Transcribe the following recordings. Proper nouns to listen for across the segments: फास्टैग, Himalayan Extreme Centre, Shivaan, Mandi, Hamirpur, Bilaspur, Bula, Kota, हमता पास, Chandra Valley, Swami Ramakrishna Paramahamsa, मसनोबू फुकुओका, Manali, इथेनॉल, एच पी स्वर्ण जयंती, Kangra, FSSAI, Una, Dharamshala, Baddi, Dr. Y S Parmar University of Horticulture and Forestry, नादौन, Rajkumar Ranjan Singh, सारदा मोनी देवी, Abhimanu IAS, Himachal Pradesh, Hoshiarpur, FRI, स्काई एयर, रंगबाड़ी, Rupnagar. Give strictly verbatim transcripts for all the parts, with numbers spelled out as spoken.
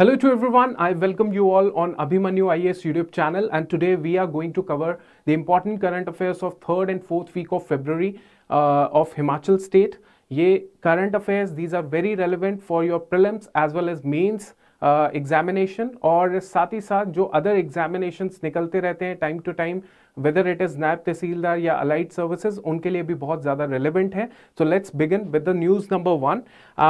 Hello to everyone, I welcome you all on Abhimanu I A S YouTube channel, and today we are going to cover the important current affairs of third and fourth week of February uh, of Himachal state. Ye current affairs, these are very relevant for your prelims as well as mains uh, examination, और साथ ही साथ जो other examinations निकलते रहते हैं time to time, whether it is नायब तहसीलदार या allied services, उनके लिए भी बहुत ज़्यादा relevant है. So let's begin with the news number one.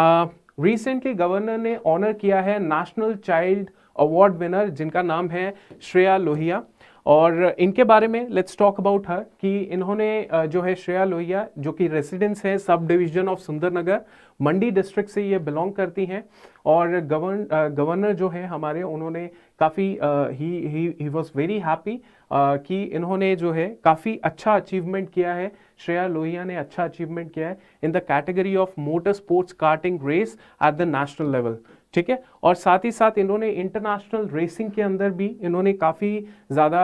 Uh, recently governor ने ऑनर किया है नेशनल चाइल्ड अवार्ड विनर जिनका नाम है श्रेया लोहिया, और इनके बारे में लेट्स टॉक अबाउट हर कि इन्होंने जो है श्रेया लोहिया जो कि रेसिडेंस है sub division of Sundarnagar Mandi district से ये बिलोंग करती हैं, और गवर्न गवर्नर जो है हमारे उन्होंने काफ़ी ही ही वाज वेरी हैप्पी कि इन्होंने जो है काफ़ी अच्छा अचीवमेंट किया है. श्रेया लोहिया ने अच्छा अचीवमेंट किया है in the category of motor sports karting race at the national level, ठीक है, और साथ ही साथ इन्होंने इंटरनेशनल रेसिंग के अंदर भी इन्होंने काफ़ी ज़्यादा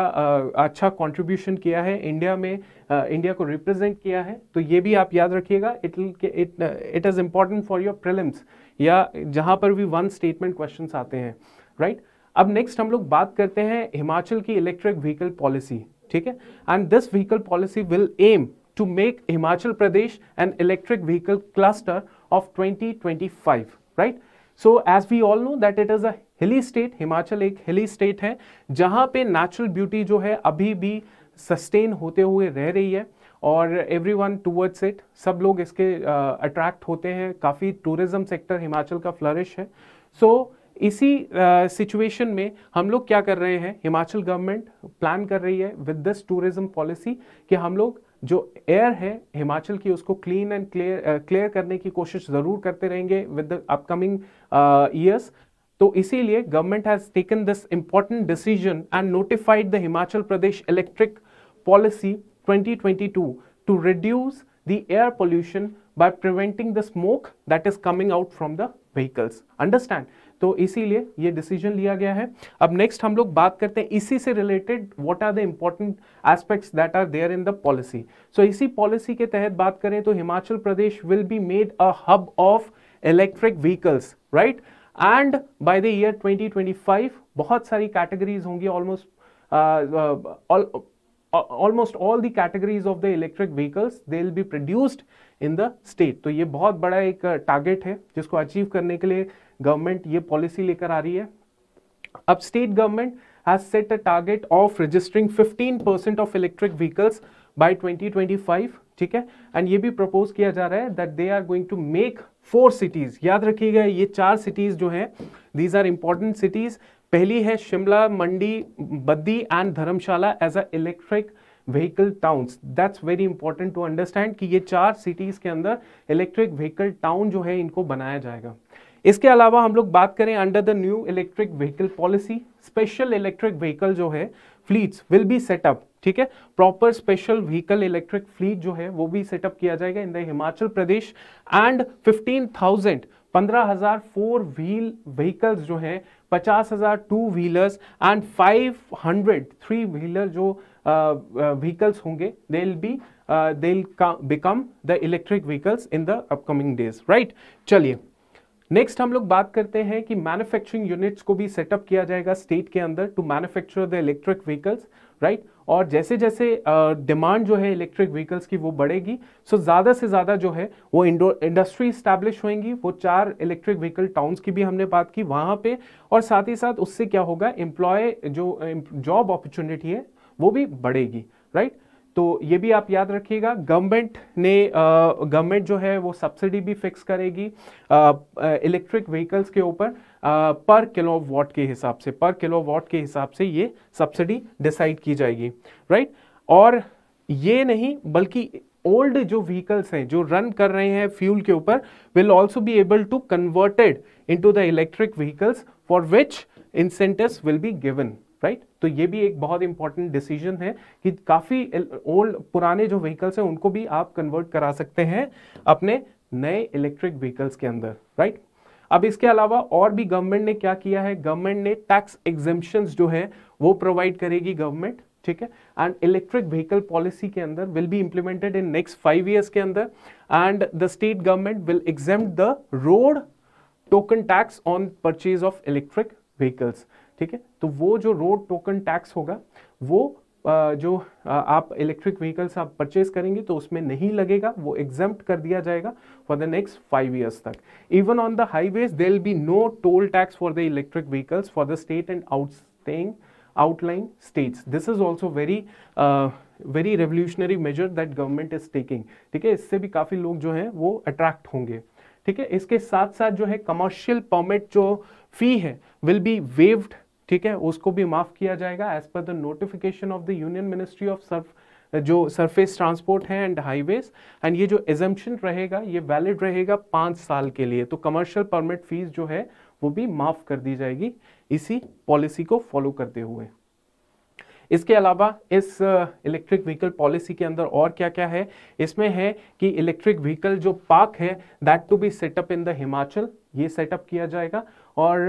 अच्छा कंट्रीब्यूशन किया है, इंडिया में इंडिया को रिप्रेजेंट किया है. तो ये भी आप याद रखिएगा, it it it is important for your prelims या जहां पर भी वन स्टेटमेंट क्वेश्चंस आते हैं, राइट right? अब नेक्स्ट हम लोग बात करते हैं हिमाचल की इलेक्ट्रिक व्हीकल पॉलिसी, ठीक है, and this vehicle policy will aim to make Himachal Pradesh an electric vehicle cluster of twenty twenty five, right. So as we all know that it is a hilly state, Himachal एक hilly state है जहाँ पे natural beauty जो है अभी भी sustain होते हुए रह रही है, और एवरी वन टूवर्ड्स इट, सब लोग इसके अट्रैक्ट uh, होते हैं, काफ़ी टूरिज़म सेक्टर हिमाचल का फ्लरिश है. सो so, इसी सिचुएशन uh, में हम लोग क्या कर रहे हैं, हिमाचल गवर्नमेंट प्लान कर रही है विद दिस टूरिज़म पॉलिसी कि हम लोग जो एयर है हिमाचल की उसको क्लीन एंड क्लियर क्लियर करने की कोशिश ज़रूर करते रहेंगे विद द अपकमिंग ईयर्स. तो इसीलिए government has taken this important decision and notified the Himachal Pradesh electric policy twenty twenty two to reduce the air pollution by preventing the smoke that is coming out from the vehicles, understand. तो इसीलिए ये decision लिया गया है. अब next हम लोग बात करते हैं इसी से related what are the important aspects that are there in the policy. So इसी पॉलिसी के तहत बात करें तो Himachal Pradesh will be made a hub of electric vehicles, right, and by the year twenty twenty five बहुत सारी कैटेगरीज होंगी, almost almost all the categories of the electric vehicles they will be produced in the state. तो ये बहुत बड़ा एक target है जिसको अचीव करने के लिए गवर्नमेंट ये पॉलिसी लेकर आ रही है. अब state government has set a target of registering fifteen percent of electric vehicles by twenty twenty five, ठीक है, एंड ये भी प्रपोज किया जा रहा है that they are going to make four cities. याद रखिएगा ये चार सिटीज़ जो हैं दीज आर इम्पॉर्टेंट सिटीज़. पहली है Shimla, Mandi, Baddi and Dharamshala as a electric vehicle towns. That's very important to understand कि ये चार सिटीज़ के अंदर इलेक्ट्रिक व्हीकल टाउन जो है इनको बनाया जाएगा. इसके अलावा हम लोग बात करें under the new electric vehicle policy special electric vehicle जो है फ्लीट्स विल बी सेटअप, ठीक है, proper special vehicle electric fleet जो है वो भी सेटअप किया जाएगा in the Himachal Pradesh, and fifteen thousand पंद्रह हज़ार फोर व्हील व्हीकल्स जो हैं, पचास हज़ार two wheelers and five hundred three wheeler जो व्हीकल्स uh, होंगे they will be they will become the electric vehicles in the upcoming days, right. चलिए next हम लोग बात करते हैं कि मैन्युफैक्चरिंग यूनिट्स को भी सेटअप किया जाएगा स्टेट के अंदर to manufacture the electric vehicles, right, और जैसे जैसे डिमांड uh, जो है इलेक्ट्रिक व्हीकल्स की वो बढ़ेगी, सो so ज़्यादा से ज़्यादा जो है वो इंडोर इंडस्ट्री इस्टेब्लिश होएंगी. वो चार इलेक्ट्रिक व्हीकल टाउन्स की भी हमने बात की वहाँ पे, और साथ ही साथ उससे क्या होगा, एम्प्लॉय जो जॉब अपॉर्चुनिटी है वो भी बढ़ेगी, राइट right? तो ये भी आप याद रखिएगा. गवर्नमेंट ने गवर्नमेंट जो है वो सब्सिडी भी फिक्स करेगी इलेक्ट्रिक व्हीकल्स के ऊपर पर किलो वाट के हिसाब से पर किलो वाट के हिसाब से ये सब्सिडी डिसाइड की जाएगी, राइट right? और ये नहीं बल्कि ओल्ड जो व्हीकल्स हैं जो रन कर रहे हैं फ्यूल के ऊपर will also be able to converted into the electric vehicles for which incentives will be given, right right? तो ये भी एक बहुत इंपॉर्टेंट डिसीजन है कि काफ़ी ओल्ड पुराने जो व्हीकल्स हैं उनको भी आप कन्वर्ट करा सकते हैं अपने नए इलेक्ट्रिक व्हीकल्स के अंदर, राइट right? अब इसके अलावा और भी गवर्नमेंट ने क्या किया है, गवर्नमेंट ने टैक्स एग्जेम्पशंस जो है वो प्रोवाइड करेगी गवर्नमेंट, ठीक है, एंड इलेक्ट्रिक व्हीकल पॉलिसी के अंदर will be implemented in next five years के अंदर, and the state government will exempt the road token tax on purchase of electric vehicles, ठीक है। तो वो जो रोड टोकन टैक्स होगा वो जो आप इलेक्ट्रिक व्हीकल्स आप परचेज करेंगे तो उसमें नहीं लगेगा, वो एग्जम्प्ट कर दिया जाएगा for the next five years तक। Even on the highways there will be no toll tax for the electric vehicles for the state and outstaying outlying states. This is also very uh, very revolutionary measure that government is taking. ठीक है, इससे भी काफ़ी लोग जो हैं वो attract होंगे, ठीक है। इसके साथ साथ जो है commercial permit जो fee है will be waived, ठीक है, उसको भी माफ़ किया जाएगा as per the notification of the Union Ministry of Surf, जो surface transport है and highways, and ये जो assumption रहेगा ये valid रहेगा पाँच साल के लिए। तो commercial permit fees जो है वो भी माफ कर दी जाएगी इसी पॉलिसी को फॉलो करते हुए। इसके अलावा इस इलेक्ट्रिक व्हीकल पॉलिसी के अंदर और क्या क्या है, इसमें है कि इलेक्ट्रिक व्हीकल जो पार्क है that to be set up in the Himachal, ये सेटअप किया जाएगा और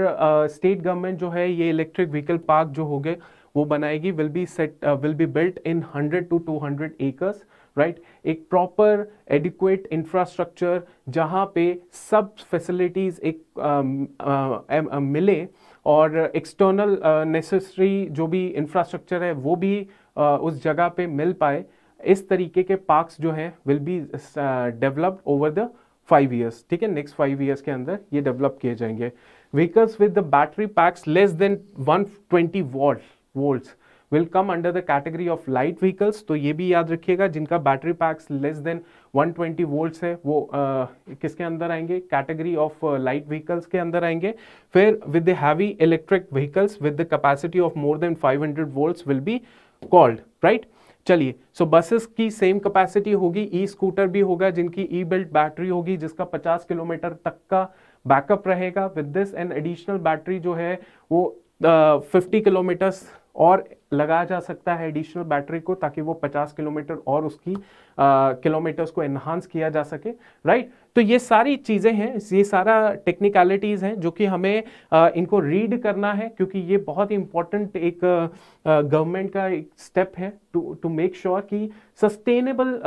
स्टेट uh, गवर्नमेंट जो है ये इलेक्ट्रिक व्हीकल पार्क जो हो गए वो बनाएगी, will be set will be built in hundred to two hundred acres, right. एक प्रॉपर एडिक्वेट इंफ्रास्ट्रक्चर जहाँ पे सब फैसिलिटीज़ एक आ, आ, आ, मिले और एक्सटर्नल नेसेसरी जो भी इंफ्रास्ट्रक्चर है वो भी आ, उस जगह पे मिल पाए, इस तरीके के पार्क्स जो हैं will be developed over the five years, ठीक है। नेक्स्ट फाइव ईयर्स के अंदर ये डेवलप किए जाएंगे। Vehicles with the battery packs less than one twenty volt volts will come under the category of light vehicles. तो ये भी याद रखिएगा, जिनका battery packs less than one twenty volts है वो uh, किसके अंदर आएंगे, कैटेगरी ऑफ लाइट व्हीकल्स के अंदर आएंगे। फिर with the heavy electric vehicles with the capacity of more than five hundred volts will be called, right. चलिए, सो बसेस की सेम कैपेसिटी होगी, ई स्कूटर भी होगा जिनकी ई बिल्ट बैटरी होगी जिसका पचास किलोमीटर तक का बैकअप रहेगा। With this an additional battery जो है वो फिफ्टी uh, किलोमीटर्स और लगाया जा सकता है एडिशनल बैटरी को, ताकि वो पचास किलोमीटर और उसकी किलोमीटर्स को एनहांस किया जा सके, राइट। तो ये सारी चीज़ें हैं, ये सारा टेक्निकलिटीज़ हैं जो कि हमें आ, इनको रीड करना है, क्योंकि ये बहुत ही इम्पॉर्टेंट एक गवर्नमेंट का एक स्टेप है टू टू मेक श्योर कि सस्टेनेबल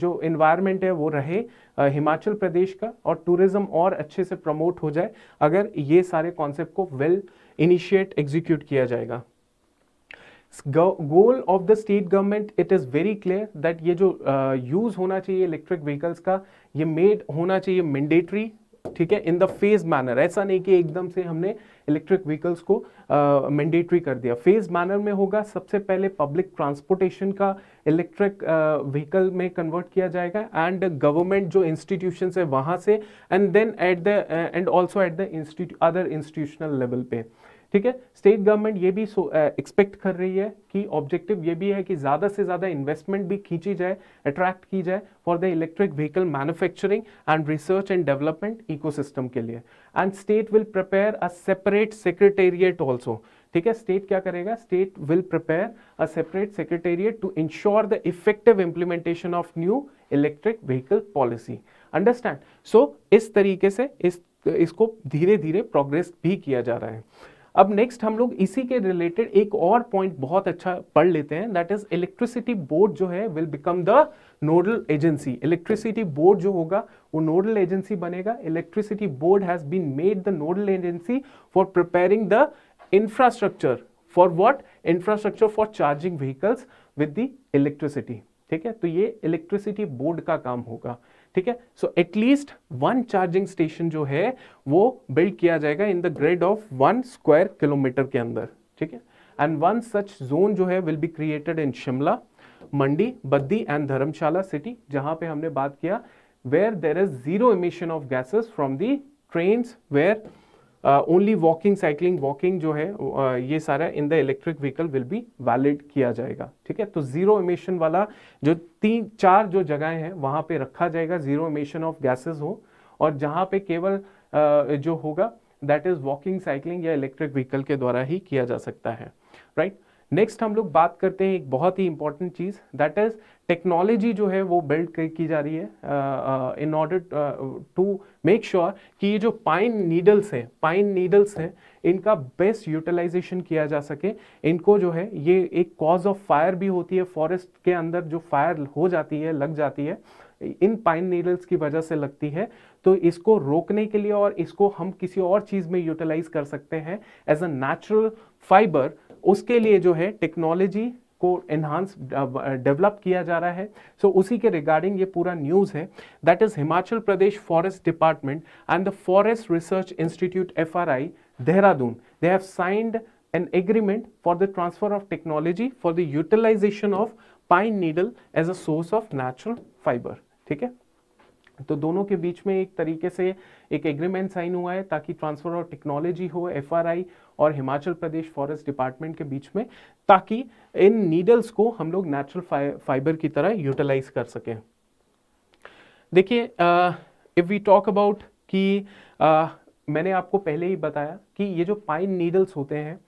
जो एनवायरनमेंट है वो रहे आ, हिमाचल प्रदेश का और टूरिज़्म और अच्छे से प्रमोट हो जाए अगर ये सारे कॉन्सेप्ट को वेल इनिशिएट एग्जीक्यूट किया जाएगा। Goal of the state government it is very clear that ये जो यूज़ uh, होना चाहिए इलेक्ट्रिक व्हीकल्स का ये मेड होना चाहिए मैंडेटरी, ठीक है, इन द फेज मैनर। ऐसा नहीं कि एकदम से हमने इलेक्ट्रिक व्हीकल्स को मैंडेटरी uh, कर दिया, फेज मैनर में होगा। सबसे पहले पब्लिक ट्रांसपोर्टेशन का इलेक्ट्रिक व्हीकल uh, में कन्वर्ट किया जाएगा एंड गवर्नमेंट जो इंस्टीट्यूशंस है वहाँ से, and then at the end also at the institute other institutional level पे, ठीक है। स्टेट गवर्नमेंट ये भी एक्सपेक्ट कर रही है कि ऑब्जेक्टिव ये भी है कि ज़्यादा से ज़्यादा इन्वेस्टमेंट भी खींची जाए, अट्रैक्ट की जाए for the electric vehicle manufacturing and research and development ecosystem के लिए। And state will prepare a separate secretariat also, ठीक है। स्टेट क्या करेगा, state will prepare a separate secretariat to ensure the effective implementation of new electric vehicle policy, understand. So इस तरीके से इस इसको धीरे धीरे प्रोग्रेस भी किया जा रहा है। अब नेक्स्ट हम लोग इसी के रिलेटेड एक और पॉइंट बहुत अच्छा पढ़ लेते हैं, दैट इज इलेक्ट्रिसिटी बोर्ड जो है will become the nodal agency. Electricity board जो होगा वो नोडल एजेंसी बनेगा। Electricity board has been made the nodal agency for preparing the infrastructure for what, infrastructure for charging vehicles with the electricity, ठीक है। तो ये इलेक्ट्रिसिटी बोर्ड का काम होगा, ठीक है। So at least one charging station जो है वो बिल्ड किया जाएगा in the grid of one square kilometre के अंदर, ठीक है। एंड वन सच जोन जो है will be created in Shimla, Mandi, Baddi and Dharamshala city, जहां पे हमने बात किया where there is zero emission of gases from the trains, where only walking, cycling, walking जो है uh, ये सारा in the electric vehicle will be valid किया जाएगा, ठीक है। तो जीरो इमिशन वाला जो तीन चार जो जगहें हैं वहाँ पे रखा जाएगा जीरो इमिशन ऑफ गैसेस हो, और जहाँ पे केवल uh, जो होगा दैट इज वॉकिंग, साइकिलिंग या इलेक्ट्रिक व्हीकल के द्वारा ही किया जा सकता है, राइट right? नेक्स्ट हम लोग बात करते हैं एक बहुत ही इंपॉर्टेंट चीज़, दैट इज़ टेक्नोलॉजी जो है वो बिल्ड की जा रही है in order to make sure कि ये जो पाइन नीडल्स हैं पाइन नीडल्स हैं इनका बेस्ट यूटिलाइजेशन किया जा सके। इनको जो है ये एक कॉज ऑफ फायर भी होती है, फॉरेस्ट के अंदर जो फायर हो जाती है लग जाती है इन पाइन नीडल्स की वजह से लगती है, तो इसको रोकने के लिए और इसको हम किसी और चीज़ में यूटिलाइज कर सकते हैं एज अ नेचुरल फाइबर, उसके लिए जो है टेक्नोलॉजी को एनहांस डेवलप किया जा रहा है। सो so, उसी के रिगार्डिंग ये पूरा न्यूज़ है। That is Himachal Pradesh forest department and the forest research institute F R I Dehradun, they have signed an agreement for the transfer of technology for the utilization of pine needle as a source of natural fiber। ठीक है, तो दोनों के बीच में एक तरीके से एक एग्रीमेंट साइन हुआ है ताकि ट्रांसफर ऑफ टेक्नोलॉजी हो एफ आर आई और हिमाचल प्रदेश फॉरेस्ट डिपार्टमेंट के बीच में, ताकि इन नीडल्स को हम लोग नेचुरल फाइबर की तरह यूटिलाइज कर सकें। देखिए, इफ वी टॉक अबाउट कि uh, मैंने आपको पहले ही बताया कि ये जो पाइन नीडल्स होते हैं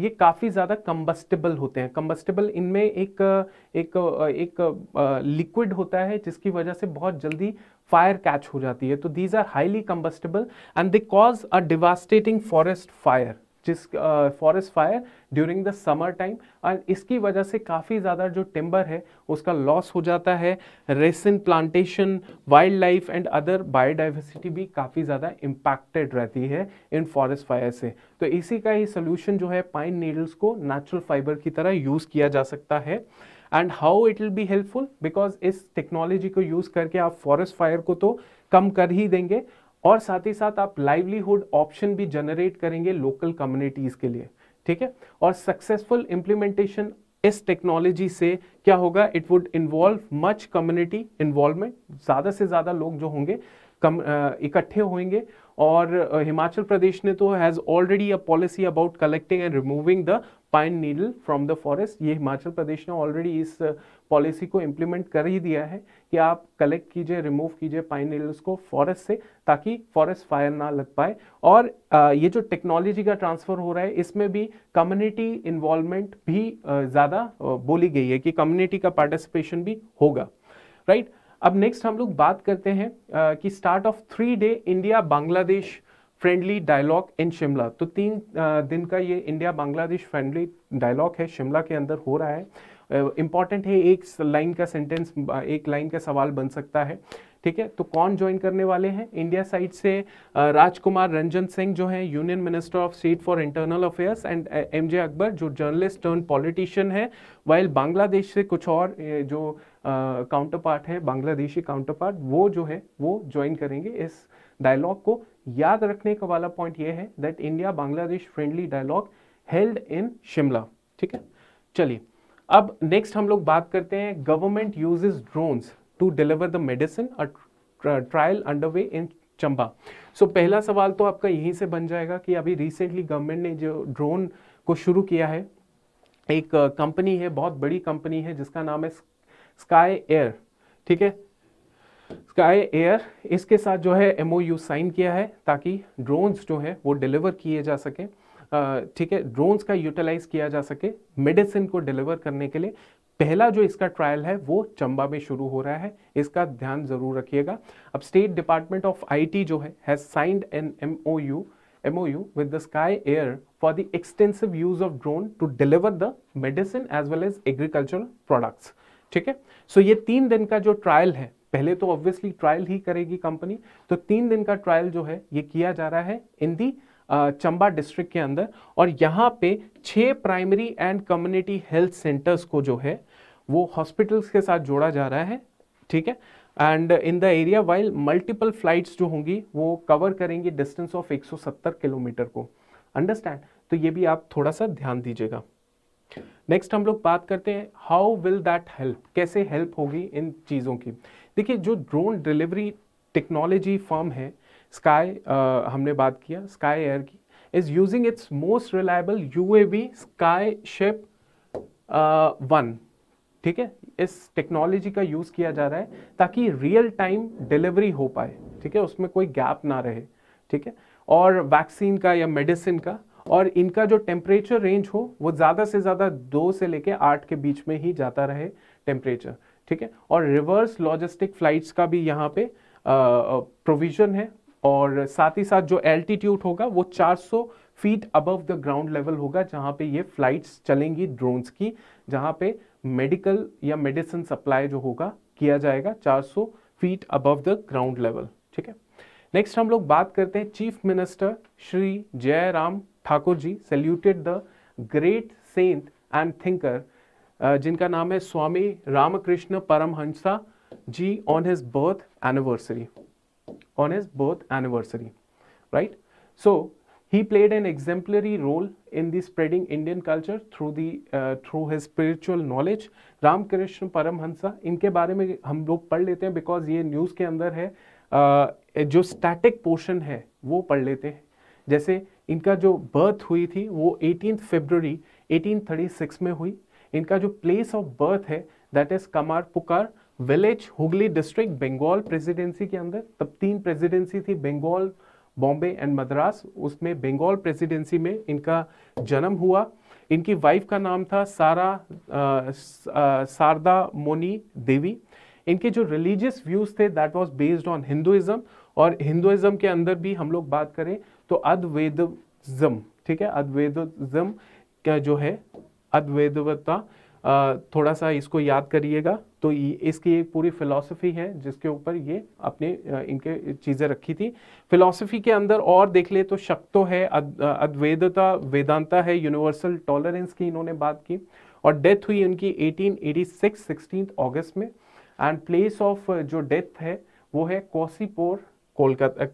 ये काफ़ी ज़्यादा कम्बस्टेबल होते हैं। कम्बस्टेबल, इनमें एक एक एक लिक्विड होता है जिसकी वजह से बहुत जल्दी फायर कैच हो जाती है। तो these are highly combustible and they cause a devastating forest fire, जिस forest fire during the summer time, और इसकी वजह से काफ़ी ज़्यादा जो टिम्बर है उसका लॉस हो जाता है। Resin plantation, wildlife and other biodiversity भी काफ़ी ज़्यादा इम्पैक्टेड रहती है इन फॉरेस्ट फायर से। तो इसी का ही सोल्यूशन जो है पाइन नीडल्स को नेचुरल फाइबर की तरह यूज़ किया जा सकता है। And how it will be helpful, because इस टेक्नोलॉजी को यूज़ करके आप फॉरेस्ट फायर को तो कम कर ही देंगे और साथ ही साथ आप लाइवलीहुड ऑप्शन भी जनरेट करेंगे लोकल कम्युनिटीज़ के लिए। ठीक है, और सक्सेसफुल इम्प्लीमेंटेशन इस टेक्नोलॉजी से क्या होगा, it would involve much community involvement. ज़्यादा से ज़्यादा लोग जो होंगे कम इकट्ठे होंगे, और हिमाचल प्रदेश ने तो has already a policy about collecting and removing the pine needle from the forest. ये हिमाचल प्रदेश ने ऑलरेडी इस पॉलिसी को इम्प्लीमेंट कर ही दिया है कि आप कलेक्ट कीजिए, रिमूव कीजिए पाइन नीडल्स को फॉरेस्ट से, ताकि फॉरेस्ट फायर ना लग पाए। और ये जो टेक्नोलॉजी का ट्रांसफ़र हो रहा है इसमें भी कम्युनिटी इन्वॉल्वमेंट भी ज़्यादा बोली गई है कि कम्युनिटी का पार्टिसिपेशन भी होगा, राइट right? अब नेक्स्ट हम लोग बात करते हैं आ, कि start of three day India Bangladesh friendly dialogue in Shimla. तो तीन आ, दिन का ये इंडिया बांग्लादेश फ्रेंडली डायलॉग है, शिमला के अंदर हो रहा है। इम्पॉर्टेंट है, एक लाइन का सेंटेंस, एक लाइन का सवाल बन सकता है। ठीक है, तो कौन ज्वाइन करने वाले हैं? इंडिया साइड से राजकुमार रंजन सिंह जो हैं union minister of state for internal affairs, and M J Akbar जो जर्नलिस्ट टर्न पॉलिटिशियन है, वाइल बांग्लादेश से कुछ और जो काउंटर पार्ट है, बांग्लादेशी काउंटर पार्ट, वो जो है वो ज्वाइन करेंगे इस डायलॉग को। याद रखने का वाला पॉइंट ये है that India Bangladesh friendly dialogue held in Shimla. ठीक है, चलिए अब नेक्स्ट हम लोग बात करते हैं government uses drones to deliver the medicine, trial underway in Chamba. So पहला सवाल तो आपका यहीं से बन जाएगा कि अभी रिसेंटली गवर्नमेंट ने जो ड्रोन को शुरू किया है, एक कंपनी है, बहुत बड़ी कंपनी है जिसका नाम है स्काई एयर। ठीक है, स्काई एयर, इसके साथ जो है एमओयू साइन किया है ताकि ड्रोन्स जो है वो डिलीवर किए जा सके। ठीक है, ड्रोन्स का यूटिलाइज किया जा सके मेडिसिन को डिलीवर करने के लिए। पहला जो इसका ट्रायल है वो चंबा में शुरू हो रहा है, इसका ध्यान जरूर रखिएगा। अब स्टेट डिपार्टमेंट ऑफ आईटी जो है has signed an MoU MoU with the स्काई एयर for the extensive use of drone to deliver the medicine as well as agricultural products. ठीक है, सो ये तीन दिन का जो ट्रायल है, पहले तो ऑब्वियसली ट्रायल ही करेगी कंपनी, तो तीन दिन का ट्रायल जो है ये किया जा रहा है इन दी चंबा डिस्ट्रिक्ट के अंदर। और यहाँ पे छः primary and community health centres को जो है वो हॉस्पिटल्स के साथ जोड़ा जा रहा है। ठीक है, and in the area while multiple flights जो होंगी वो कवर करेंगी डिस्टेंस ऑफ एक सौ सत्तर किलोमीटर को, अंडरस्टैंड। तो ये भी आप थोड़ा सा ध्यान दीजिएगा। नेक्स्ट हम लोग बात करते हैं हाउ विल दैट हेल्प, कैसे हेल्प होगी इन चीज़ों की। देखिए, जो ड्रोन डिलीवरी टेक्नोलॉजी फर्म है स्काई, हमने बात किया स्काई एयर की, is using its most reliable UAV Skyship one. ठीक है, इस टेक्नोलॉजी का यूज़ किया जा रहा है ताकि रियल टाइम डिलीवरी हो पाए। ठीक है, उसमें कोई गैप ना रहे। ठीक है, और वैक्सीन का या मेडिसिन का, और इनका जो टेम्परेचर रेंज हो वो ज़्यादा से ज़्यादा दो से लेके आठ के बीच में ही जाता रहे टेम्परेचर। ठीक है, और रिवर्स लॉजिस्टिक फ्लाइट्स का भी यहाँ पे प्रोविज़न है, और साथ ही साथ जो एल्टीट्यूड होगा वो चार सौ feet above the ground level होगा, जहाँ पे ये फ्लाइट्स चलेंगी ड्रोन्स की, जहाँ पे मेडिकल या मेडिसिन सप्लाई जो होगा किया जाएगा चार सौ feet above the ground level. ठीक है, नेक्स्ट हम लोग बात करते हैं, chief minister Shri Jairam Thakur ji saluted the great saint and thinker जिनका नाम है Swami Ramakrishna Paramhansa ji on his birth anniversary, on his birth anniversary, right. So he played an exemplary role in the spreading Indian culture through the uh, through his spiritual knowledge। Ramakrishna Paramhansa, इनके बारे में हम लोग पढ़ लेते हैं बिकॉज ये न्यूज़ के अंदर है, uh, जो स्टैटिक पोर्शन है वो पढ़ लेते हैं। जैसे इनका जो बर्थ हुई थी वो अठारह फरवरी अठारह सौ छत्तीस में हुई। इनका जो प्लेस ऑफ बर्थ है that is Kamarpukur village Hooghly district Bengal presidency के अंदर। तब तीन प्रेसिडेंसी थी, बंगाल, बॉम्बे एंड मद्रास, उसमें बंगाल प्रेसिडेंसी में इनका जन्म हुआ। इनकी वाइफ का नाम था सारा आ, सारदा मोनी देवी। इनके जो रिलीजियस व्यूज थे that was based on Hinduism, और हिंदुइज्म के अंदर भी हम लोग बात करें तो अद्वैतिज्म, ठीक है, अद्वैतिज्म का जो है अद्वैतवाद, थोड़ा सा इसको याद करिएगा। तो इसकी एक पूरी फिलॉसफी है जिसके ऊपर ये अपने इनके चीज़ें रखी थी। फिलॉसफी के अंदर और देख ले तो शक्तो है, अद्वैतता, वेदांता है, यूनिवर्सल टॉलरेंस की इन्होंने बात की। और डेथ हुई इनकी अठारह छियासी सोलह अगस्त में, एंड प्लेस ऑफ जो डेथ है वो है कोसीपोर, कोलकाता,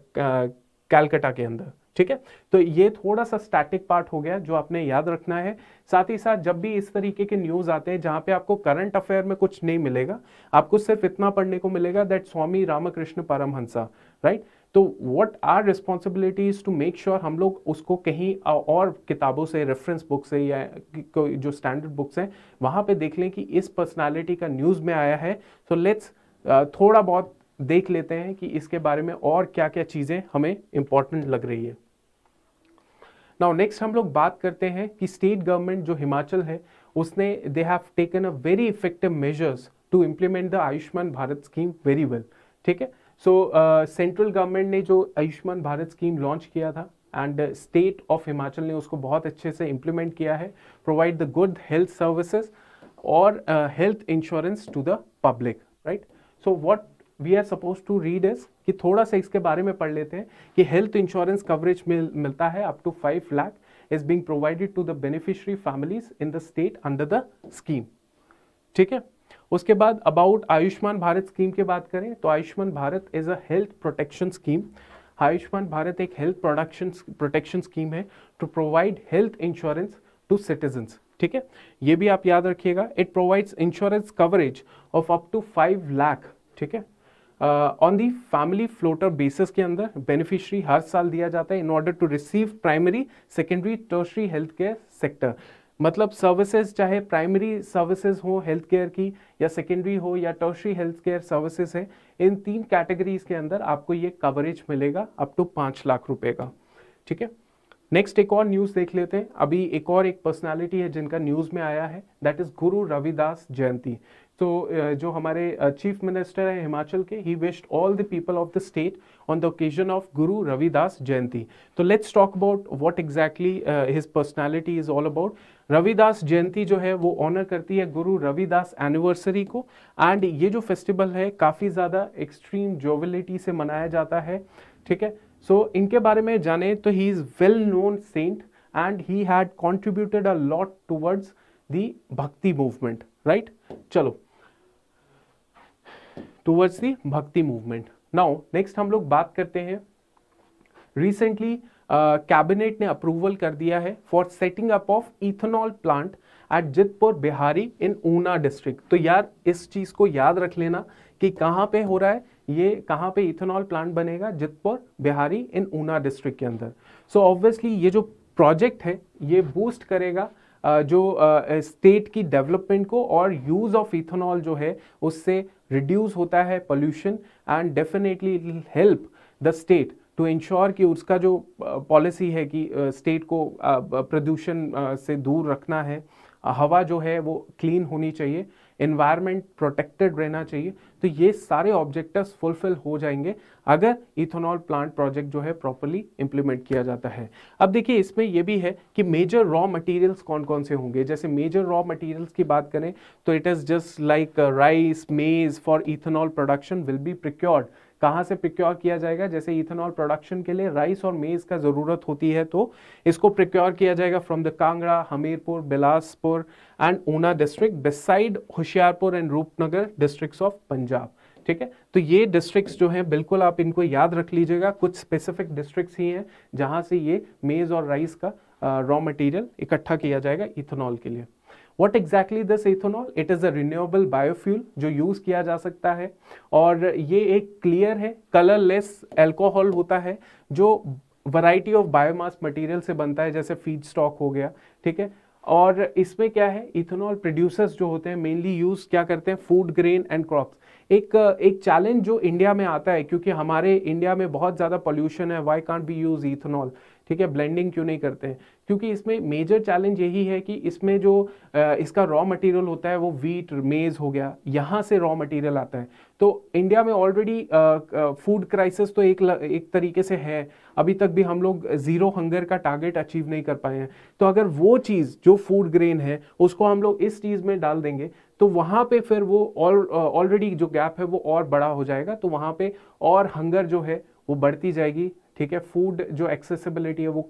कैलकाटा के अंदर। ठीक है, तो ये थोड़ा सा स्टैटिक पार्ट हो गया जो आपने याद रखना है। साथ ही साथ जब भी इस तरीके के न्यूज़ आते हैं जहाँ पे आपको करंट अफेयर में कुछ नहीं मिलेगा, आपको सिर्फ इतना पढ़ने को मिलेगा दैट स्वामी रामकृष्ण परमहंसा, राइट। तो what are responsibilities to make sure हम लोग उसको कहीं और किताबों से, रेफरेंस बुक से या जो स्टैंडर्ड बुक्स हैं वहाँ पर देख लें कि इस पर्सनैलिटी का न्यूज़ में आया है। सो so लेट्स uh, थोड़ा बहुत देख लेते हैं कि इसके बारे में और क्या क्या चीज़ें हमें इम्पॉर्टेंट लग रही है। नाउ नेक्स्ट हम लोग बात करते हैं कि स्टेट गवर्नमेंट जो हिमाचल है उसने they have taken a very effective measures to implement the Ayushman Bharat scheme very well. ठीक है, सो सेंट्रल गवर्नमेंट ने जो आयुष्मान भारत स्कीम लॉन्च किया था एंड स्टेट ऑफ हिमाचल ने उसको बहुत अच्छे से इम्प्लीमेंट किया है, provide the good health services और health insurance to the public, right. So what we are suppose to read is कि थोड़ा सा इसके बारे में पढ़ लेते हैं कि हेल्थ इंश्योरेंस कवरेज मिल, मिलता है up to five lakh is being provided to the beneficiary families in the state under the scheme. ठीक है, उसके बाद अबाउट आयुष्मान भारत स्कीम की बात करें तो Ayushman Bharat is a health protection scheme. Ayushman Bharat एक हेल्थ प्रोडक्शन प्रोटेक्शन स्कीम है to provide health insurance to citizens. ठीक है, ये भी आप याद रखिएगा। It provides insurance coverage of up to five lakh, ठीक है, on the family floater basis के अंदर बेनिफिशियरी हर साल दिया जाता है in order to receive primary, secondary, tertiary health care sector. मतलब सर्विसेज, चाहे प्राइमरी सर्विसेज हो हेल्थ केयर की या सेकेंडरी हो या टर्शरी हेल्थ केयर सर्विसेज है, इन तीन कैटेगरीज के अंदर आपको ये कवरेज मिलेगा अप टू पाँच लाख रुपए का। ठीक है, नेक्स्ट एक और न्यूज़ देख लेते हैं। अभी एक और एक पर्सनालिटी है जिनका न्यूज़ में आया है दैट इज़ गुरु रविदास जयंती। तो जो हमारे चीफ मिनिस्टर हैं हिमाचल के, he wished all the people of the state on the occasion of Guru Ravidas Jayanti. तो let's talk about what exactly his personality is all about. Ravidas Jayanti जो है वो ऑनर करती है गुरु रविदास एनिवर्सरी को, एंड ये जो फेस्टिवल है काफ़ी ज़्यादा एक्सट्रीम जोविलिटी से मनाया जाता है। ठीक है, सो so, इनके बारे में जाने तो he is well known saint and he had contributed a lot towards the भक्ति मूवमेंट, राइट। चलो टूवर्ड्स दी भक्ति मूवमेंट। नाउ नेक्स्ट हम लोग बात करते हैं, रिसेंटली कैबिनेट uh, ने अप्रूवल कर दिया है for setting up of इथेनॉल plant at Jitpur Bihari in Una district. तो यार इस चीज़ को याद रख लेना कि कहाँ पे हो रहा है ये, कहाँ पे इथेनॉल प्लांट बनेगा, जितपुर बिहारी इन ऊना डिस्ट्रिक्ट के अंदर। सो so, ऑब्वियसली ये जो प्रोजेक्ट है ये बूस्ट करेगा uh, जो स्टेट uh, की डेवलपमेंट को, और यूज़ ऑफ इथेनॉल जो है उससे रिड्यूस होता है pollution, and definitely it will help the state to ensure कि उसका जो पॉलिसी है कि स्टेट को प्रदूषण से दूर रखना है, हवा जो है वो क्लीन होनी चाहिए, एनवायरनमेंट प्रोटेक्टेड रहना चाहिए, तो ये सारे ऑब्जेक्टिव्स फुलफिल हो जाएंगे अगर इथेनॉल प्लांट प्रोजेक्ट जो है प्रॉपर्ली इंप्लीमेंट किया जाता है। अब देखिए इसमें यह भी है कि मेजर रॉ मटेरियल्स कौन कौन से होंगे। जैसे मेजर रॉ मटेरियल्स की बात करें तो it is just like rice maize for इथेनॉल production will be procured. कहाँ से प्रिक्योर किया जाएगा? जैसे इथेनॉल प्रोडक्शन के लिए राइस और मेज़ का ज़रूरत होती है, तो इसको प्रिक्योर किया जाएगा from the Kangra, Hamirpur, Bilaspur and Una district beside Hoshiarpur and Rupnagar districts of Punjab. ठीक है, तो ये डिस्ट्रिक्ट्स जो हैं बिल्कुल आप इनको याद रख लीजिएगा, कुछ स्पेसिफिक डिस्ट्रिक्ट्स ही हैं जहाँ से ये मेज़ और राइस का रॉ मटेरियल इकट्ठा किया जाएगा इथेनॉल के लिए। What exactly this ethanol? It is a renewable biofuel जो यूज़ किया जा सकता है, और ये एक क्लियर है कलरलेस एल्कोहल होता है जो वैरायटी ऑफ बायोमास मटेरियल से बनता है, जैसे फीड स्टॉक हो गया। ठीक है, और इसमें क्या है, इथेनॉल प्रोड्यूसर्स जो होते हैं मेनली यूज़ क्या करते हैं, फूड ग्रेन एंड क्रॉप्स। एक एक चैलेंज जो इंडिया में आता है, क्योंकि हमारे इंडिया में बहुत ज़्यादा पोल्यूशन है, why can't be use इथेनॉल? ठीक है, ब्लेंडिंग क्यों नहीं करते हैं? क्योंकि इसमें मेजर चैलेंज यही है कि इसमें जो इसका रॉ मटेरियल होता है वो वीट मेज़ हो गया, यहाँ से रॉ मटेरियल आता है। तो इंडिया में ऑलरेडी फूड क्राइसिस तो एक एक तरीके से है, अभी तक भी हम लोग ज़ीरो हंगर का टारगेट अचीव नहीं कर पाए हैं। तो अगर वो चीज़ जो फूड ग्रेन है उसको हम लोग इस चीज़ में डाल देंगे तो वहाँ पे फिर वो ऑलरेडी जो गैप है वो और बड़ा हो जाएगा, तो वहाँ पे और हंगर जो है वो बढ़ती जाएगी। ठीक है, फूड जो एक्सेसिबिलिटी है वो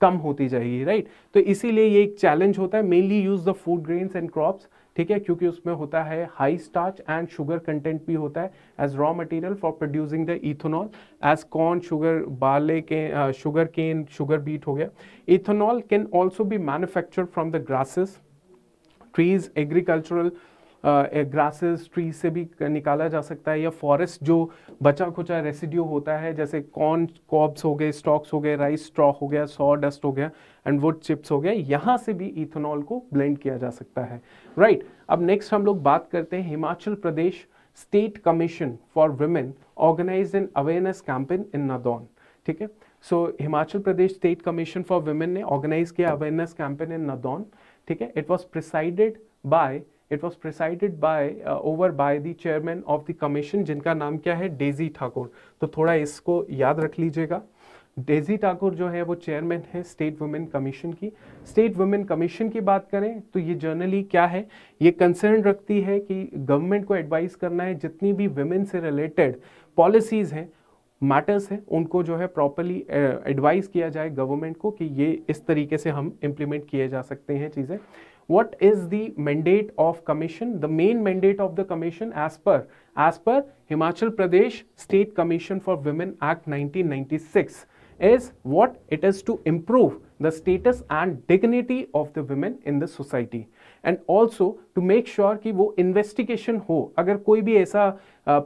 कम होती जाएगी, राइट। तो इसीलिए ये एक चैलेंज होता है, mainly use the food grains and crops. ठीक है, क्योंकि उसमें होता है high starch and sugar content भी होता है as raw material for producing the इथेनॉल, as corn, sugar, बाले के, शुगर केन, शुगर बीट हो गया। इथेनॉल can also be manufactured from the grasses, trees, agricultural grasses, tree से भी निकाला जा सकता है, या फॉरेस्ट जो बचा खुचा रेसिड्यू होता है, जैसे कॉर्न कॉब्स हो गए, स्टॉक्स हो गए, राइस स्ट्रॉ हो गया, सॉ डस्ट हो गया एंड वुड चिप्स हो गया, यहाँ से भी इथेनॉल को ब्लेंड किया जा सकता है, राइट right. अब नेक्स्ट हम लोग बात करते हैं, Himachal Pradesh state commission for women organise an awareness campaign in नादौन। ठीक है, सो Himachal Pradesh state commission for women ने ऑर्गेनाइज किया अवेयरनेस कैंपेन इन नादौन। ठीक है, it was presided by It was presided by uh, over by the chairman of the commission, जिनका नाम क्या है, डेजी ठाकुर। तो थोड़ा इसको याद रख लीजिएगा, डेजी ठाकुर जो है वो चेयरमैन है स्टेट वुमेन कमीशन की। स्टेट वुमेन कमीशन की बात करें तो ये जनरली क्या है, ये कंसर्न रखती है कि गवर्नमेंट को एडवाइस करना है, जितनी भी वुमेन से रिलेटेड पॉलिसीज हैं, मैटर्स हैं, उनको जो है प्रॉपरली एडवाइस किया जाए गवर्नमेंट को कि ये इस तरीके से हम इम्प्लीमेंट किए जा सकते हैं चीज़ें। What is the mandate of commission? The main mandate of the commission as per as per Himachal Pradesh State Commission for Women Act nineteen ninety-six is what? It is to improve the status and dignity of the women in the society and also to make sure कि वो investigation हो अगर कोई भी ऐसा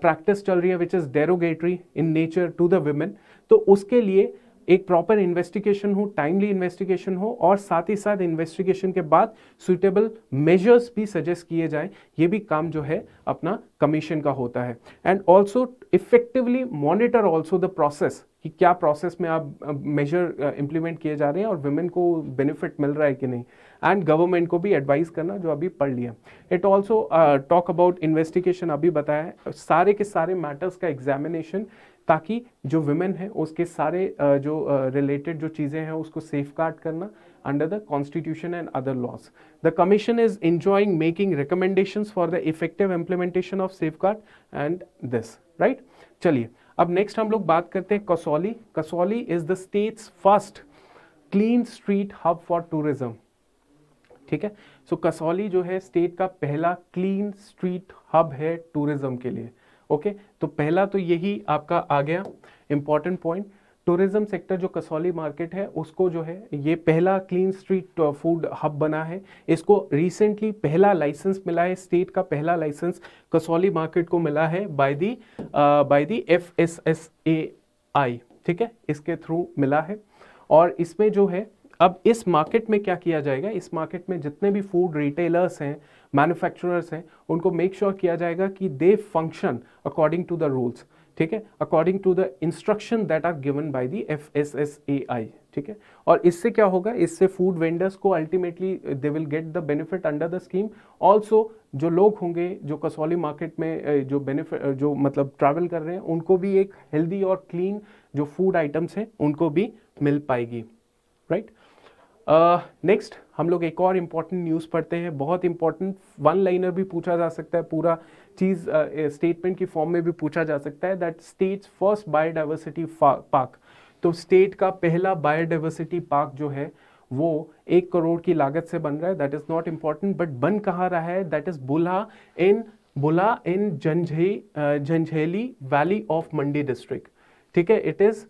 practice चल रही है which is derogatory in nature to the women, तो उसके लिए एक प्रॉपर इन्वेस्टिगेशन हो, टाइमली इन्वेस्टिगेशन हो, और साथ ही साथ इन्वेस्टिगेशन के बाद सूटेबल मेजर्स भी सजेस्ट किए जाएं। ये भी काम जो है अपना कमीशन का होता है। And also effectively monitor also the process कि क्या प्रोसेस में आप मेजर इम्प्लीमेंट किए जा रहे हैं और वुमेन को बेनिफिट मिल रहा है कि नहीं, एंड गवर्नमेंट को भी एडवाइस करना, जो अभी पढ़ लिया। It also talk about investigation, अभी बताया, सारे के सारे मैटर्स का एग्जामिनेशन, ताकि जो वुमेन है उसके सारे जो रिलेटेड जो चीज़ें हैं उसको सेफ गार्ड करना under the constitution and other laws. The commission is enjoying making recommendations for the effective implementation of safeguard and this, right. चलिए अब नेक्स्ट हम लोग बात करते हैं Kasauli. Kasauli is the state's first clean street hub for tourism. ठीक है, so so, Kasauli जो है स्टेट का पहला क्लीन स्ट्रीट हब है टूरिज्म के लिए। ओके okay, तो पहला तो यही आपका आ गया इम्पॉर्टेंट पॉइंट। टूरिज्म सेक्टर जो कसौली मार्केट है उसको जो है ये पहला क्लीन स्ट्रीट फूड हब बना है। इसको रिसेंटली पहला लाइसेंस मिला है, स्टेट का पहला लाइसेंस कसौली मार्केट को मिला है by the by the F S S A I. ठीक है, इसके थ्रू मिला है। और इसमें जो है अब इस मार्केट में क्या किया जाएगा, इस मार्केट में जितने भी फूड रिटेलर्स हैं, मैन्युफैक्चरर्स हैं, उनको मेक श्योर sure किया जाएगा कि they function according to the rules. ठीक है, according to the instruction that are given by the F S S A I. ठीक है, और इससे क्या होगा, इससे फूड वेंडर्स को ultimately they will get the benefit under the scheme. Also जो लोग होंगे जो कसौली मार्केट में जो बेनिफिट जो मतलब ट्रैवल कर रहे हैं, उनको भी एक हेल्दी और क्लीन जो फूड आइटम्स हैं उनको भी मिल पाएगी. राइट, नेक्स्ट uh, हम लोग एक और इम्पॉर्टेंट न्यूज़ पढ़ते हैं. बहुत इंपॉर्टेंट वन लाइनर भी पूछा जा सकता है, पूरा चीज़ स्टेटमेंट uh, की फॉर्म में भी पूछा जा सकता है. That state's first biodiversity park, तो स्टेट का पहला बायोडाइवर्सिटी पार्क जो है वो एक करोड़ की लागत से बन रहा है. That is not important, but बन कहाँ रहा है, दैट इज़ बुला इन बुला इन झंझे Janjehli valley of Mandi district. ठीक है, it is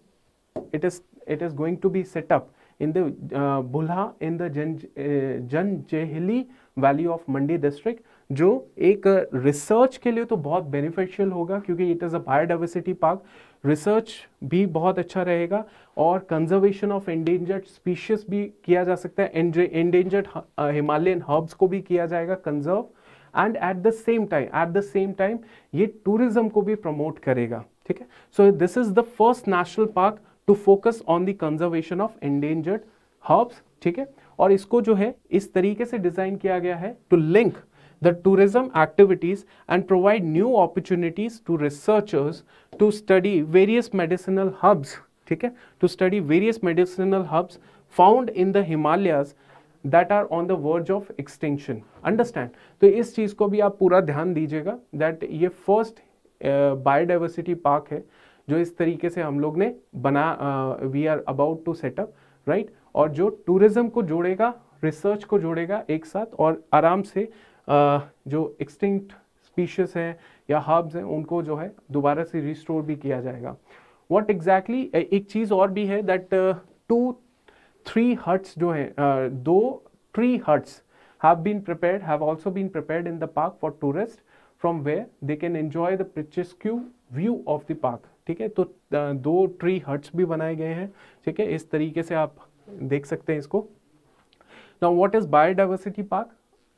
it is it is going to be set up in the uh, Bula in the Jhanjheli uh, Valley of Mandi district, जो एक रिसर्च uh, के लिए तो बहुत बेनिफिशियल होगा, क्योंकि it is a biodiversity park. Research भी बहुत अच्छा रहेगा और कंजर्वेशन ऑफ एंडेंजर्ड स्पीशीज भी किया जा सकता है. एंडेंजर्ड हिमालयन हर्ब्स को भी किया जाएगा conserve, and at the same time at the same time ये टूरिज्म को भी प्रमोट करेगा. ठीक है, so this is the first national park to focus on the conservation of endangered herbs. ठीक है, और इसको जो है इस तरीके से डिजाइन किया गया है to link the tourism activities and provide new opportunities to researchers to study various medicinal herbs. ठीक है, to study various medicinal herbs found in the Himalayas that are on the verge of extinction. Understand, तो इस चीज को भी आप पूरा ध्यान दीजिएगा दैट ये फर्स्ट बायोडाइवर्सिटी पार्क है जो इस तरीके से हम लोग ने बना, we are about to set up. Right, और जो टूरिज्म को जोड़ेगा, रिसर्च को जोड़ेगा एक साथ, और आराम से uh, जो एक्सटिंक्ट स्पीशीज हैं या हर्ब्स हैं उनको जो है दोबारा से रिस्टोर भी किया जाएगा. व्हाट एग्जैक्टली exactly, एक चीज़ और भी है दैट टू थ्री हट्स जो हैं uh, दो three huts have been prepared have also been prepared in the park for tourist from where they can enjoy the picturesque view of the park. ठीक है, तो दो ट्री हट्स भी बनाए गए हैं. ठीक है, इस तरीके से आप देख सकते हैं इसको. Now what is biodiversity park?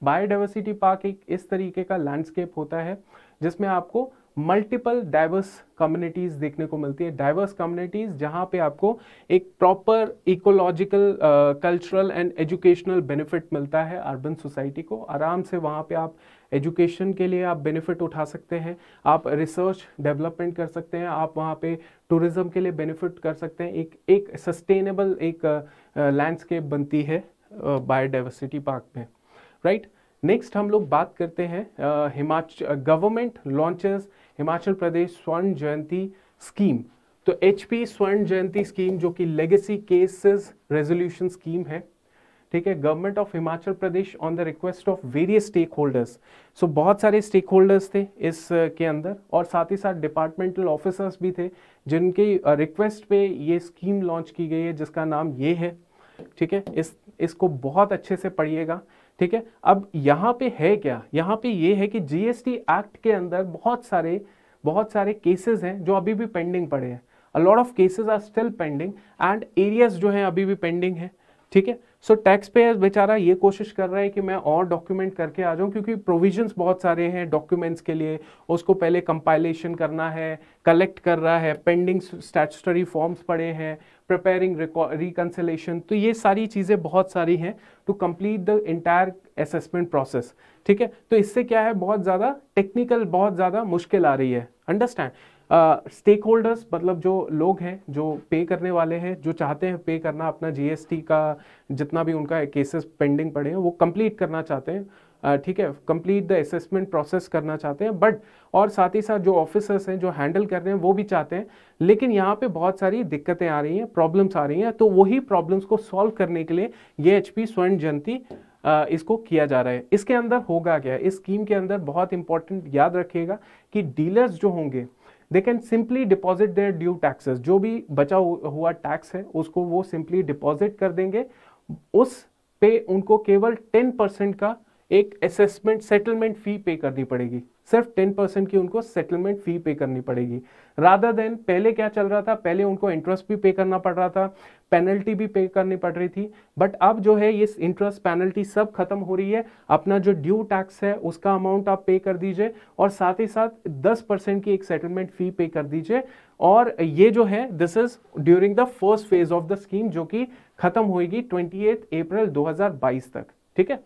Biodiversity park एक इस तरीके का लैंडस्केप होता है जिसमें आपको मल्टीपल डाइवर्स कम्युनिटीज़ देखने को मिलती है. डाइवर्स कम्युनिटीज़ जहाँ पे आपको एक proper ecological, cultural and educational benefit मिलता है. अर्बन सोसाइटी को आराम से वहाँ पे आप एजुकेशन के लिए आप बेनिफिट उठा सकते हैं, आप रिसर्च डेवलपमेंट कर सकते हैं, आप वहाँ पे टूरिज़्म के लिए बेनिफिट कर सकते हैं. एक एक सस्टेनेबल एक लैंडस्केप uh, uh, बनती है बायोडाइवर्सिटी uh, पार्क में. Right right? नेक्स्ट हम लोग बात करते हैं Himachal government launches Himachal Pradesh Swarna Jayanti scheme. तो एचपी स्वर्ण जयंती स्कीम जो कि लेगेसी केसेस रेजोल्यूशन स्कीम है. ठीक है, government of Himachal Pradesh on the request of various stakeholders. So बहुत सारे स्टेक होल्डर्स थे इस के अंदर, और साथ ही साथ डिपार्टमेंटल ऑफिसर्स भी थे जिनकी रिक्वेस्ट पे ये स्कीम लॉन्च की गई है जिसका नाम ये है. ठीक है, इस इसको बहुत अच्छे से पढ़िएगा. ठीक है, अब यहाँ पे है क्या, यहाँ पे ये है कि जीएसटी एक्ट के अंदर बहुत सारे बहुत सारे केसेस हैं जो अभी भी पेंडिंग पड़े हैं. A lot of cases are still pending and areas जो हैं अभी भी पेंडिंग है. ठीक है, सो टैक्स पेयर बेचारा ये कोशिश कर रहा है कि मैं और डॉक्यूमेंट करके आ जाऊँ, क्योंकि प्रोविजंस बहुत सारे हैं डॉक्यूमेंट्स के लिए. उसको पहले कंपाइलेशन करना है, कलेक्ट कर रहा है, पेंडिंग स्टैट्यूटरी फॉर्म्स पड़े हैं, प्रिपेयरिंग रिकंसिलेशन, तो ये सारी चीज़ें बहुत सारी हैं to complete the entire assessment process. ठीक है, तो इससे क्या है, बहुत ज़्यादा टेक्निकल, बहुत ज़्यादा मुश्किल आ रही है. अंडरस्टैंड, स्टेक uh, होल्डर्स मतलब जो लोग हैं जो पे करने वाले हैं, जो चाहते हैं पे करना अपना जीएसटी का जितना भी उनका केसेस पेंडिंग पड़े हैं वो कंप्लीट करना चाहते हैं. ठीक uh, है, कंप्लीट द असेसमेंट प्रोसेस करना चाहते हैं, बट और साथ ही साथ जो ऑफिसर्स हैं जो हैंडल कर रहे हैं वो भी चाहते हैं, लेकिन यहाँ पे बहुत सारी दिक्कतें आ रही हैं, प्रॉब्लम्स आ रही हैं. तो वही प्रॉब्लम्स को सॉल्व करने के लिए ये एच पी स्वर्ण जयंती Uh, इसको किया जा रहा है. इसके अंदर होगा क्या, इस स्कीम के अंदर बहुत इंपॉर्टेंट याद रखिएगा कि डीलर्स जो होंगे they can simply deposit their due taxes. जो भी बचा हुआ टैक्स है उसको वो सिंपली डिपॉजिट कर देंगे, उस पे उनको केवल टेन परसेंट का एक असेसमेंट सेटलमेंट फी पे करनी पड़ेगी. सिर्फ टेन परसेंट की उनको सेटलमेंट फी पे करनी पड़ेगी, रादर देन पहले क्या चल रहा था, पहले उनको इंटरेस्ट भी पे करना पड़ रहा था, पेनल्टी भी पे करनी पड़ रही थी, बट अब जो है ये इंटरेस्ट पेनल्टी सब खत्म हो रही है, अपना जो ड्यू टैक्स है उसका अमाउंट आप पे कर दीजिए और साथ ही साथ दस परसेंट की एक सेटलमेंट फी पे कर दीजिए। और ये जो है this is during the first phase of the scheme जो कि खत्म होगी अट्ठाईस अप्रैल दो हज़ार बाईस तक, ठीक है।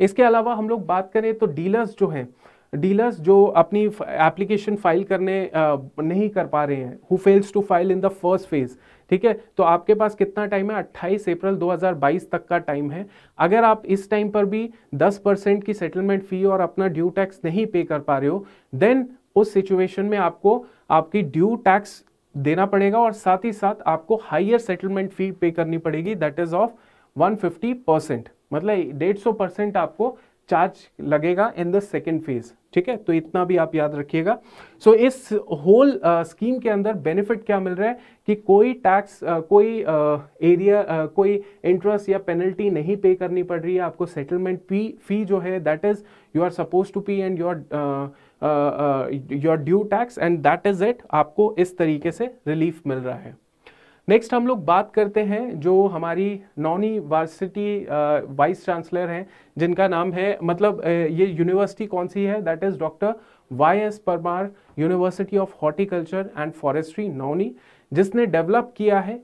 इसके अलावा हम लोग बात करें तो डीलर्स जो हैं, डीलर्स जो अपनी एप्लीकेशन फाइल करने नहीं कर पा रहे हैं, who fails to file in the first phase, ठीक है, तो आपके पास कितना टाइम है, अट्ठाईस अप्रैल दो हज़ार बाईस तक का टाइम है। अगर आप इस टाइम पर भी दस परसेंट की सेटलमेंट फ़ी और अपना ड्यू टैक्स नहीं पे कर पा रहे हो, देन उस सिचुएशन में आपको आपकी ड्यू टैक्स देना पड़ेगा और साथ ही साथ आपको हायर सेटलमेंट फ़ी पे करनी पड़ेगी, that is of one fifty percent, मतलब डेढ़ सौ परसेंट आपको चार्ज लगेगा इन द सेकेंड फेज, ठीक है, तो इतना भी आप याद रखिएगा। सो so, इस होल स्कीम uh, के अंदर बेनिफिट क्या मिल रहा है कि कोई टैक्स uh, कोई एरिया uh, uh, कोई इंटरेस्ट या पेनल्टी नहीं पे करनी पड़ रही है आपको, सेटलमेंट फी फी जो है that is you are suppose to pay and your your due tax and that is it, आपको इस तरीके से रिलीफ मिल रहा है। नेक्स्ट हम लोग बात करते हैं जो हमारी नॉन यूनिवर्सिटी वाइस चांसलर हैं, जिनका नाम है, मतलब ये यूनिवर्सिटी कौन सी है, that is doctor Y S Parmar university of horticulture and forestry Nauni, जिसने डेवलप किया है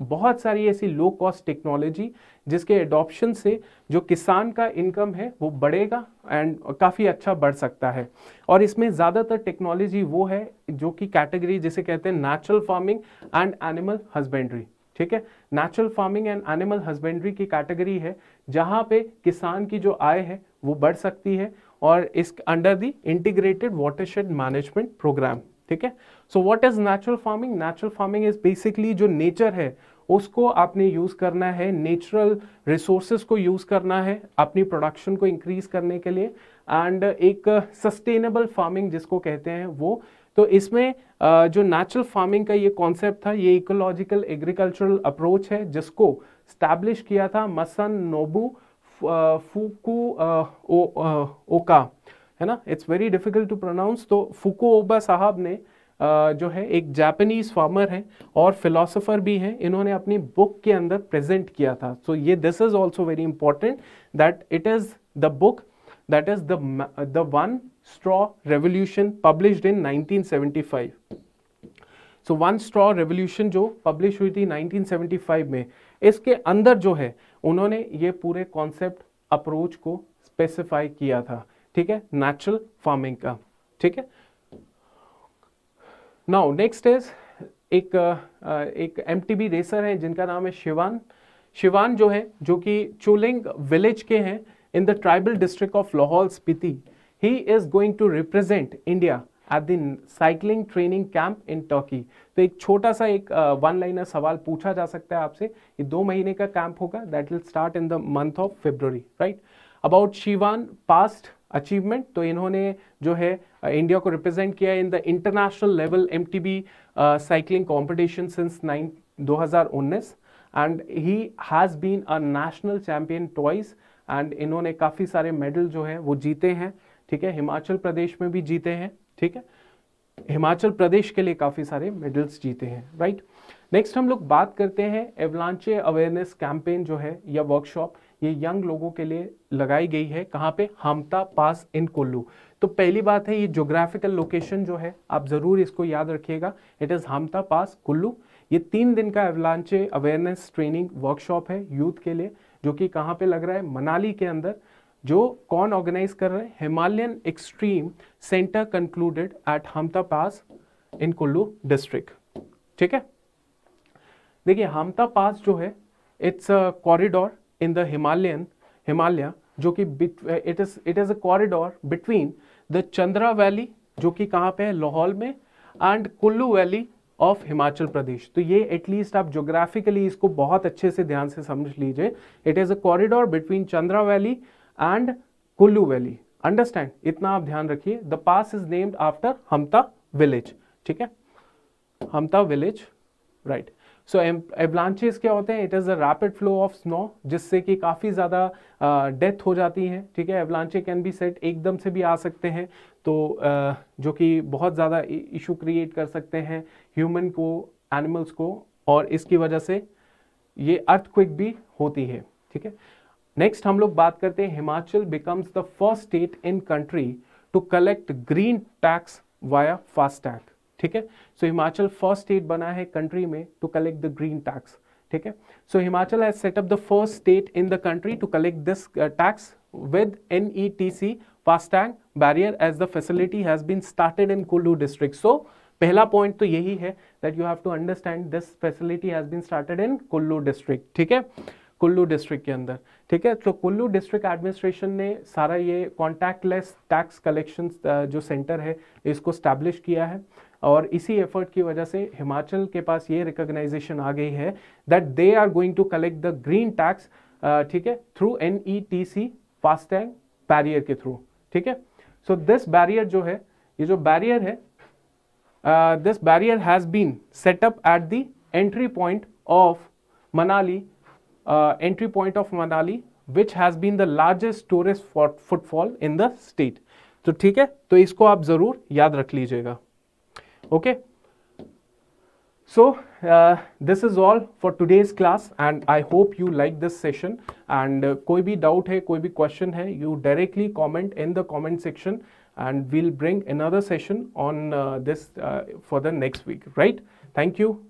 बहुत सारी ऐसी लो कॉस्ट टेक्नोलॉजी जिसके एडॉप्शन से जो किसान का इनकम है वो बढ़ेगा एंड काफ़ी अच्छा बढ़ सकता है। और इसमें ज़्यादातर टेक्नोलॉजी वो है जो कि कैटेगरी जिसे कहते हैं natural farming and animal husbandry, ठीक है, natural farming and animal husbandry की कैटेगरी है जहाँ पे किसान की जो आय है वो बढ़ सकती है और इस under the integrated watershed management programme, ठीक है। So what is natural farming, natural farming is basically जो नेचर है उसको आपने यूज़ करना है, नेचुरल रिसोर्सेज को यूज़ करना है अपनी प्रोडक्शन को इंक्रीज करने के लिए, एंड एक सस्टेनेबल फार्मिंग जिसको कहते हैं वो। तो इसमें जो नेचुरल फार्मिंग का ये कॉन्सेप्ट था, ये इकोलॉजिकल एग्रीकल्चरल अप्रोच है जिसको स्टैब्लिश किया था मसनोबू फुकुओका, है ना, it's very difficult to pronounce, तो फुकुओका साहब ने Uh, जो है एक जापानीज फार्मर है और फिलोसोफर भी हैं, इन्होंने अपनी बुक के अंदर प्रेजेंट किया था। सो so, ये this is also very important that it is the book that is the the one straw revolution published in nineteen seventy five. So one straw revolution जो पब्लिश हुई थी nineteen seventy five में, इसके अंदर जो है उन्होंने ये पूरे कॉन्सेप्ट अप्रोच को स्पेसिफाई किया था, ठीक है, नेचुरल फार्मिंग का, ठीक है। नाउ नेक्स्ट इज एक एक एमटीबी रेसर हैं जिनका नाम है शिवान। शिवान जो है जो कि चुलिंग विलेज के हैं in the tribal district of Lahaul Spiti, he is going to represent India at the cycling training camp in Turkey. तो एक छोटा सा एक वन लाइनर सवाल पूछा जा सकता है आपसे, ये दो महीने का कैंप होगा, that will start in the month of February, right. About Shivan past achievement, तो इन्होंने जो है इंडिया को रिप्रेजेंट किया in the international level MTB cycling competition since दो हज़ार उन्नीस and he has been a national champion twice, and इन्होंने काफ़ी सारे मेडल जो है वो जीते हैं, ठीक है, हिमाचल प्रदेश में भी जीते हैं, ठीक है, हिमाचल प्रदेश के लिए काफ़ी सारे मेडल्स जीते हैं, राइट। नेक्स्ट हम लोग बात करते हैं एवलांचे अवेयरनेस कैंपेन जो है या वर्कशॉप, ये यंग लोगों के लिए लगाई गई है, कहाँ पे, हमता पास इन कुल्लू। तो पहली बात है ये ज्योग्राफिकल लोकेशन जो है आप ज़रूर इसको याद रखिएगा, it is हमता पास Kullu. ये तीन दिन का एवलांचे अवेयरनेस ट्रेनिंग वर्कशॉप है यूथ के लिए, जो कि कहाँ पे लग रहा है, मनाली के अंदर। जो कौन ऑर्गेनाइज कर रहे हैं, Himalayan extreme centre concluded at हमता पास in Kullu district, ठीक है। देखिए हमता पास जो है it's a corridor in the Himalayan Himalaya, जो कि it is it is a corridor between the Chandra valley जो कि कहाँ पे है, लाहौल में, and Kullu valley of Himachal Pradesh. तो ये एटलीस्ट आप ज्योग्राफिकली इसको बहुत अच्छे से ध्यान से समझ लीजिए, it is a corridor between Chandra valley and Kullu valley, understand, इतना आप ध्यान रखिए। The pass is named after Hamta village, ठीक है, Hamta village, right. So avalanches क्या होते हैं, it is a rapid flow of snow जिससे कि काफ़ी ज़्यादा डेथ हो जाती है, ठीक है। एवलांचे कैन बी सेट एकदम से भी आ सकते हैं, तो uh, जो कि बहुत ज़्यादा इशू क्रिएट कर सकते हैं ह्यूमन को, एनिमल्स को, और इसकी वजह से ये अर्थक्वेक भी होती है, ठीक है। नेक्स्ट हम लोग बात करते हैं, Himachal becomes the first state in country to collect green tax via फास्टैग, ठीक है। सो हिमाचल फर्स्ट स्टेट बना है कंट्री में to collect the green tax, ठीक है। सो Himachal has set up the first state in the country to collect this tax with an E T C फास्टैग barrier as the facility has been started in Kullu district. So पहला point तो यही है that you have to understand this facility has been started in Kullu district, ठीक है, Kullu district के अंदर, ठीक है। तो कुल्लू डिस्ट्रिक्ट एडमिनिस्ट्रेशन ने सारा ये कॉन्टैक्टलेस टैक्स कलेक्शन जो सेंटर है इसको स्टैब्लिश किया है, और इसी एफर्ट की वजह से हिमाचल के पास ये रिकॉग्नाइजेशन आ गई है that they are going to collect the green tax, ठीक है, through an E T C फास्टैग barrier के थ्रू, ठीक है। सो दिस बैरियर जो है, ये जो बैरियर है, this barrier has been set up at the entry point of Manali, entry point of Manali which has been the largest tourist footfall in the state. तो ठीक है, तो इसको आप ज़रूर याद रख लीजिएगा, okay. So this is all for today's class and I hope you like this session, and कोई भी डाउट है, कोई भी क्वेश्चन है, you directly comment in the comment section and we'll bring another session on this for the next week, right. Thank you.